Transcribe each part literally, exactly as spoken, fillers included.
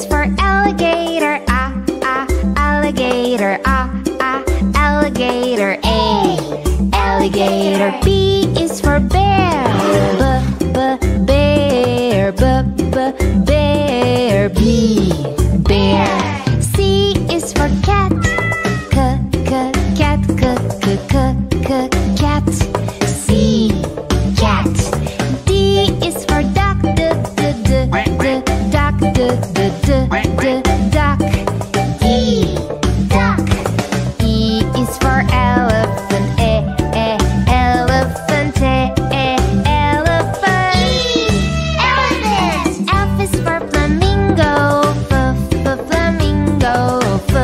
is for alligator, ah, ah, alligator, ah, ah, alligator. A, alligator. B is for bear, b, b, bear, b, b, bear. B, bear. C is for cat, c, c, cat, c, c, c, c, cat. C, cat. D, d, d, duck. E, duck. E is for elephant, e, e, elephant, e, e, elephant. E, elephant. F is for flamingo, f, f, flamingo, f, f,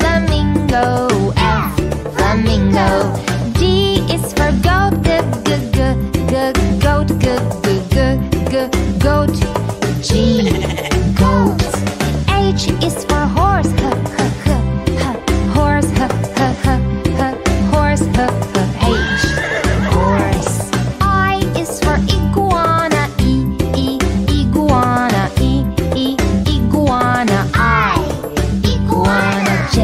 flamingo. F, flamingo. G is for goat, g, g, g, g, goat, g, g, g, g, goat. G. H is for horse, h, h, h, h, horse, h, h, h, h, horse, h, h, h, horse. I is for iguana, e, e, iguana, e, e, iguana. I, iguana. J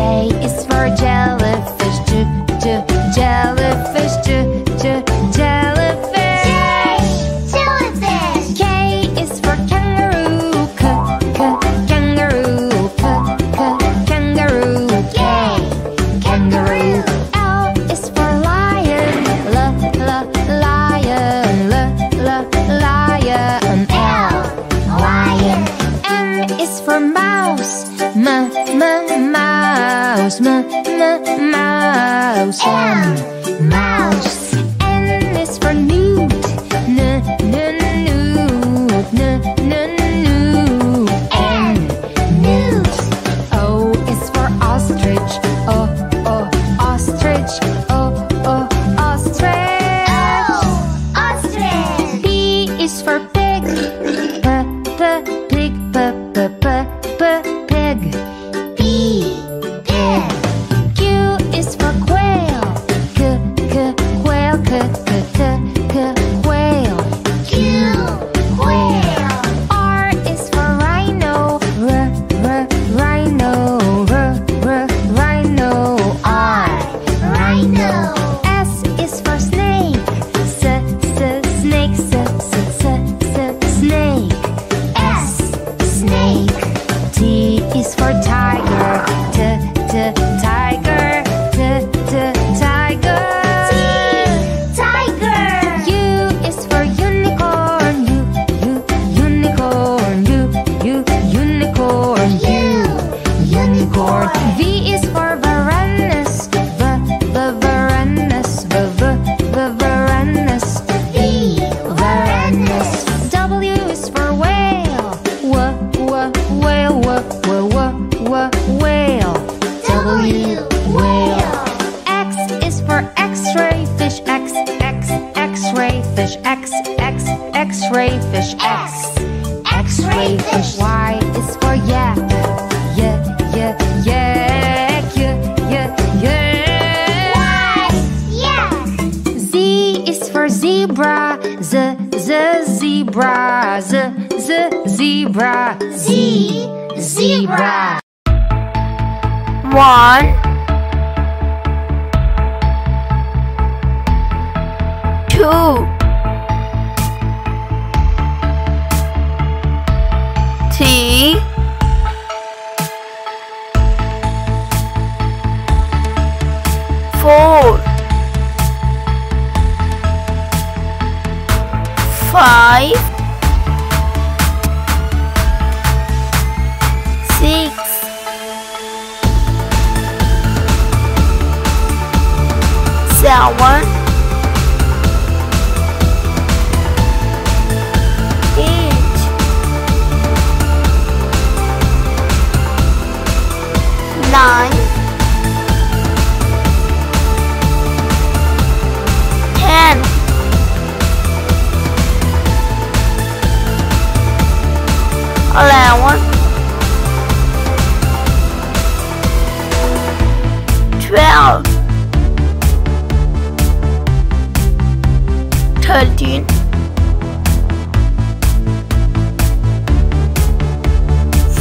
is for jellyfish, j, j, jellyfish, j, j, jellyfish. Mouse, m, m, mouse, m, mouse. N is for newt, n, n, newt, n, n, newt, n, newt. O is for ostrich, o, o, ostrich, o, o, ostrich. O, ostrich. P is for pig, p, p, pig, p, p, p, pig.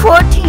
fourteen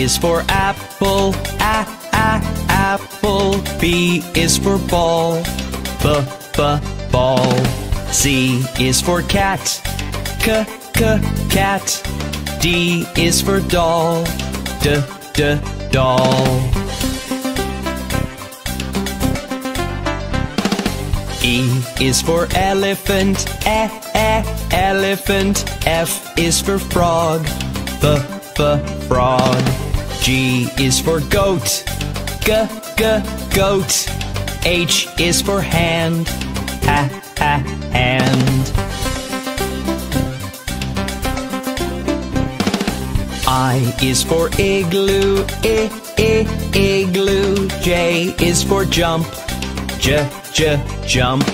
is for apple, a, a, apple. B is for ball, b, b, ball. C is for cat, c, c, cat. D is for doll, d, d, doll. E is for elephant, e, e, elephant. F is for frog, f, f, frog. G is for goat, g, g, goat. H is for hand, ha, ha, hand. I is for igloo, I, I, igloo. J is for jump, j, j, jump.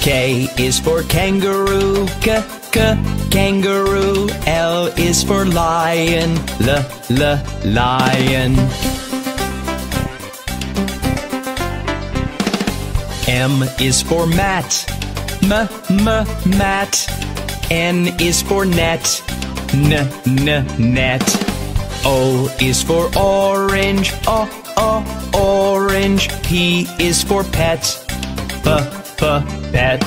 K is for kangaroo, k, k, kangaroo. L is for lion, l, l, lion. M is for mat, m, m, mat. N is for net, n, n, net. O is for orange, o, o, orange. P is for pet, p, p, pet.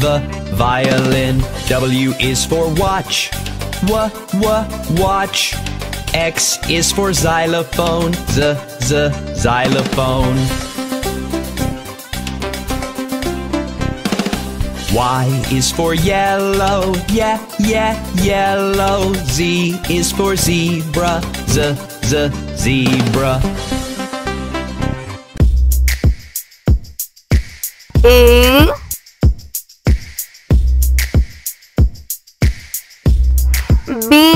v, violin. W is for watch, w, w, watch. X is for xylophone, z, z, xylophone. Y is for yellow, yeah, yeah, yellow. Z is for zebra, z, z, zebra. E. B.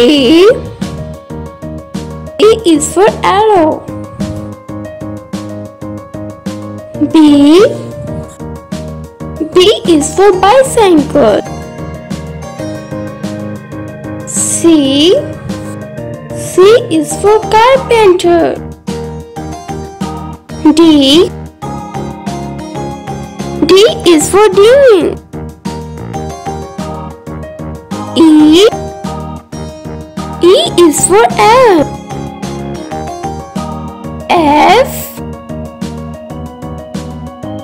A. A is for arrow. B. B is for bicycle. C. C is for carpenter. D. D is for doing. E. E is for apple. F.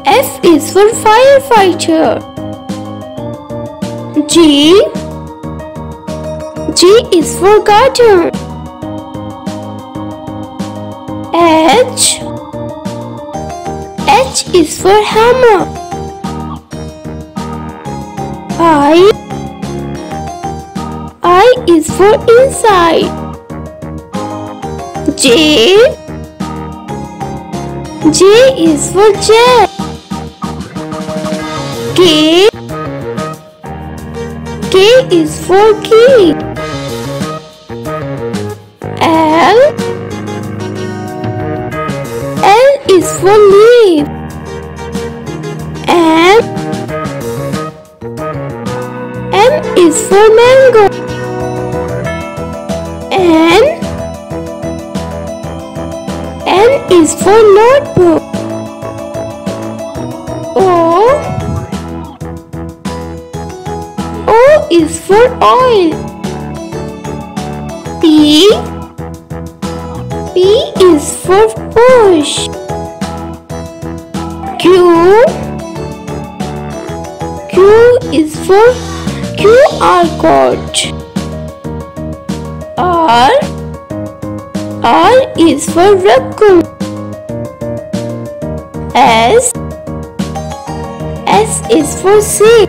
F is for firefighter. G. G is for garden. H. H is for hammer. I. I is for inside. J. J is for jet. K. K is for key. L. L is for leaf. M. M is for mango. N. N is for notebook. O. O is for oil. P. P is for push. Q. Q is for Q R code. R. R is for raccoon. S. S is for sick.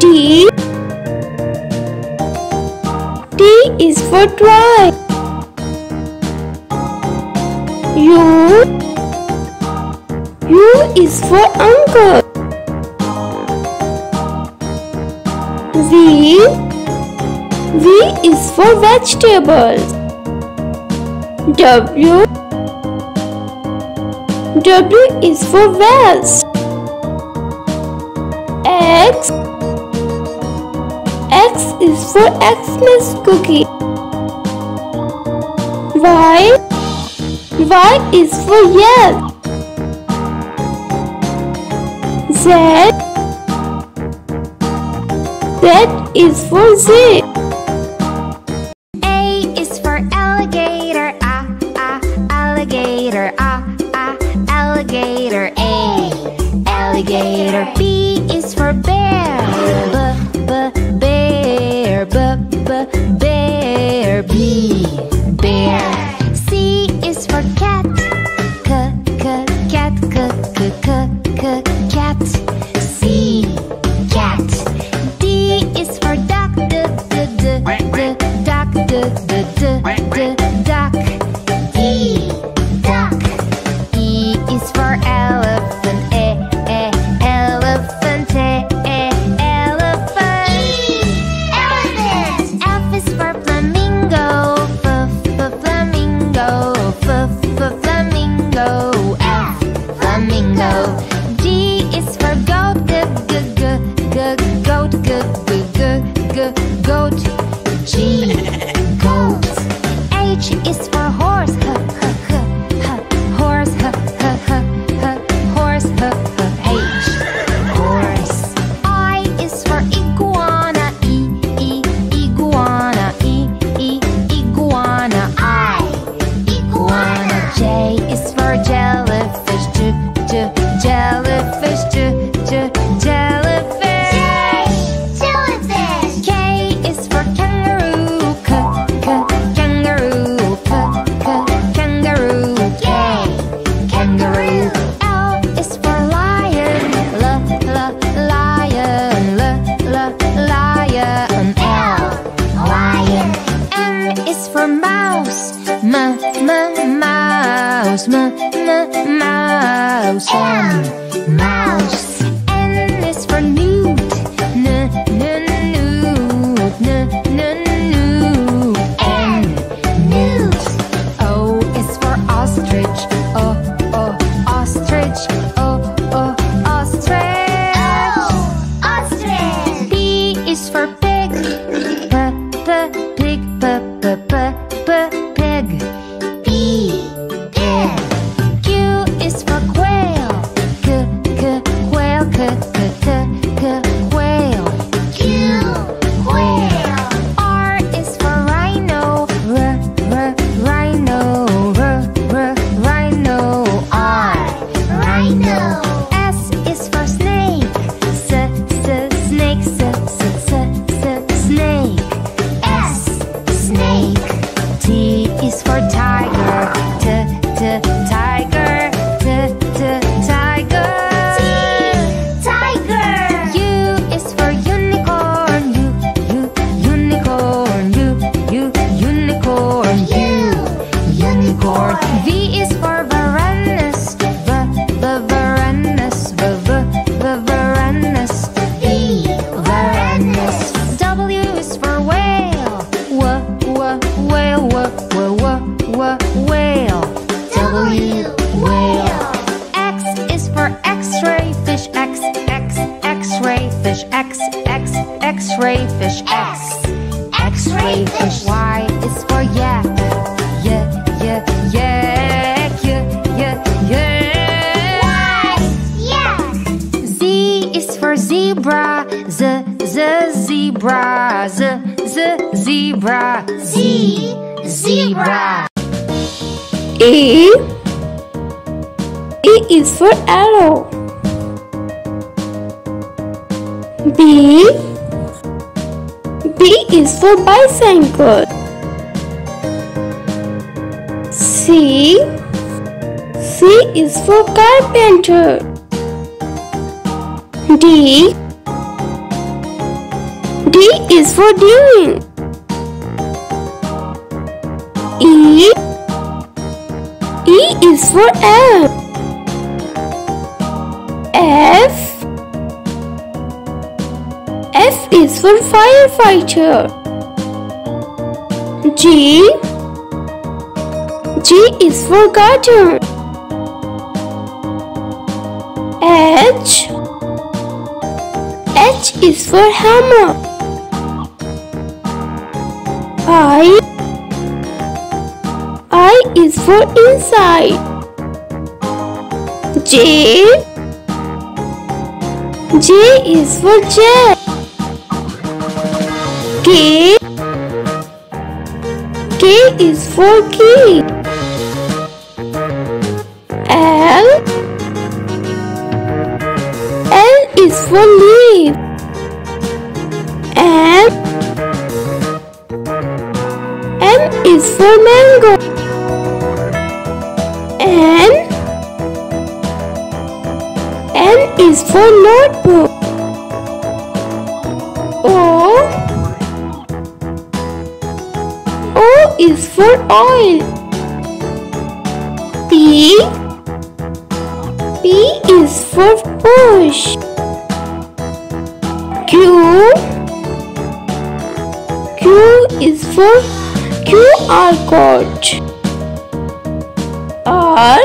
T. T is for try. U. U is for uncle. V. V is for vegetables. W. W is for vest. X. X is for Xmas cookie. Y. Y is for yes. Z. Z is for zip. A is for alligator. Ah, ah, alligator. Ah, ah, alligator. A. Alligator. B is for bear. B, b, bear, b, b, bear, b, bear. C is for cat, c, c, cat, c, c, c, c, cat, C, cat. D is for duck, d, d, d, d, duck, d, d, d, d, duck, D, duck. E is for elephant, e, e, elephant, e. Mouse. N is for nude. N, n, nude. N, is for tiger, t-t-tiger, t-t-tiger, t-tiger. U is for unicorn, u-u-unicorn, u-u-unicorn, u-unicorn. V is for varanus, v-v-varanus, v-v-varanus, v-varanus. W is for whale, w-w-whale, w-w-whale, w, whale. X is for x-ray fish, x, x, x-ray fish, x, x, x-ray fish, x, x-ray fish. Y is for yak, yeah, yeah, yeah, yeah, yeah, yeah. Z is for zebra, z, z, zebra, z, z, zebra, z, zebra. A, A is for arrow. B, B is for bicycle. C, C is for carpenter. D, D is for doing. E, E is for elf. F, F is for firefighter. G, G is for garden. H, H is for hammer. I, I is for inside. J, J is for jet. K, K is for key. L, L is for leaf. M, M is for mango. N, N is for notebook. O, O is for oil. P, P is for push. Q, Q is for Q R code. R,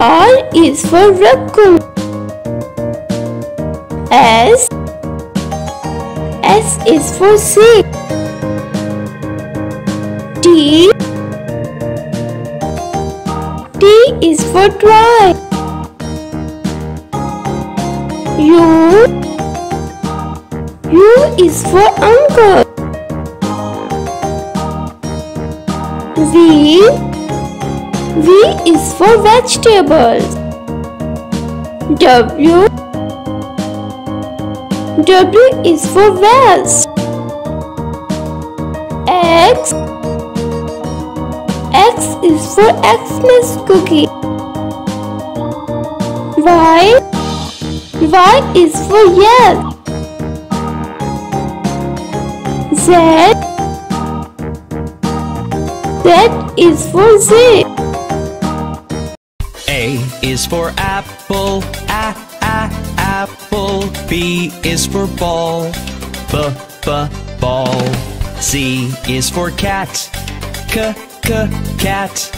R is for raccoon. S, S is for seed. T, T is for try. U, U is for uncle. V, V is for vegetables. W, W is for vest. X, X is for Xmas cookie. Y, Y is for yes. Z, Z is for zip. A is for apple, a, a, apple. B is for ball, b, b, ball. C is for cat, c, c, cat.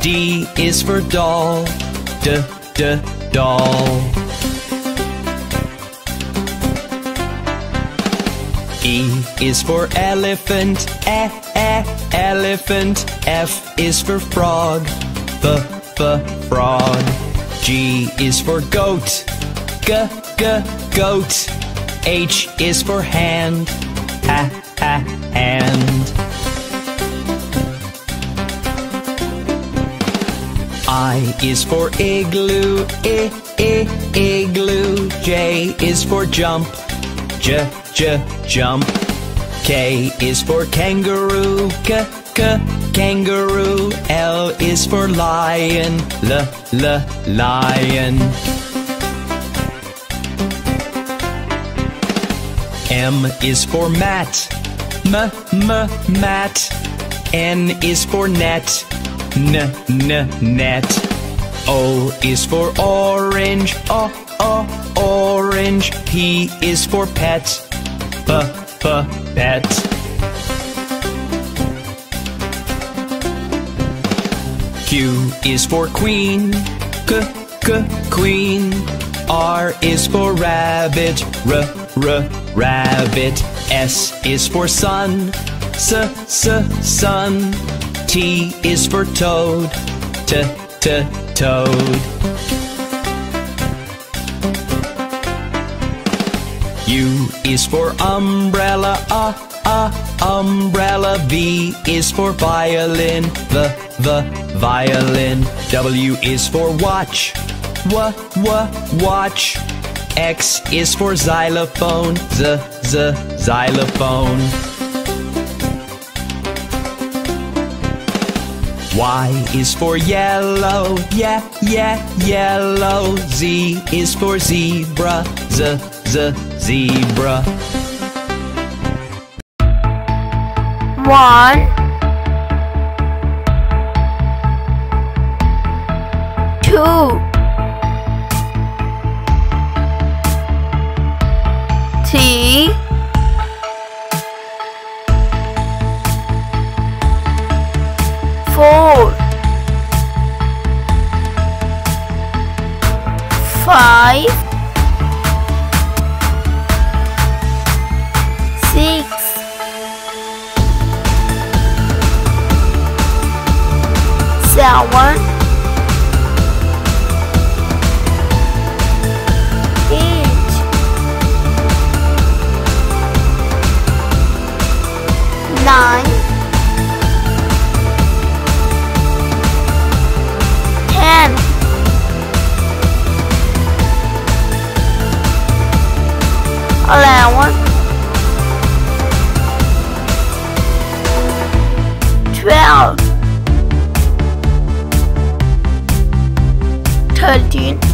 D is for doll, d, d, doll. E is for elephant, e, e, elephant. F is for frog, b, b, frog. G is for goat, g, g, goat. H is for hand, ha, ha, hand. I is for igloo, i, i, igloo. J is for jump, j, j, jump. K is for kangaroo, k, a kangaroo. L is for lion, l-l-lion. M is for mat, m-m-mat. N is for net, n-n-net. O is for orange, o-o-orange. P is for pet, p-p-pet. Q is for queen, k-k-queen. R is for rabbit, r-r-rabbit. S is for sun, s-s-sun. T is for toad, t-t-toad. U is for umbrella, uh-uh-umbrella. V is for violin, v-v-violin. W is for watch, w-w-watch. X is for xylophone, z-z-xylophone. Y is for yellow, yeah, yeah, yellow. Z is for zebra, z-z-zebra. One, two, three, four, five, six, seven, nine, ten, eleven, twelve, thirteen.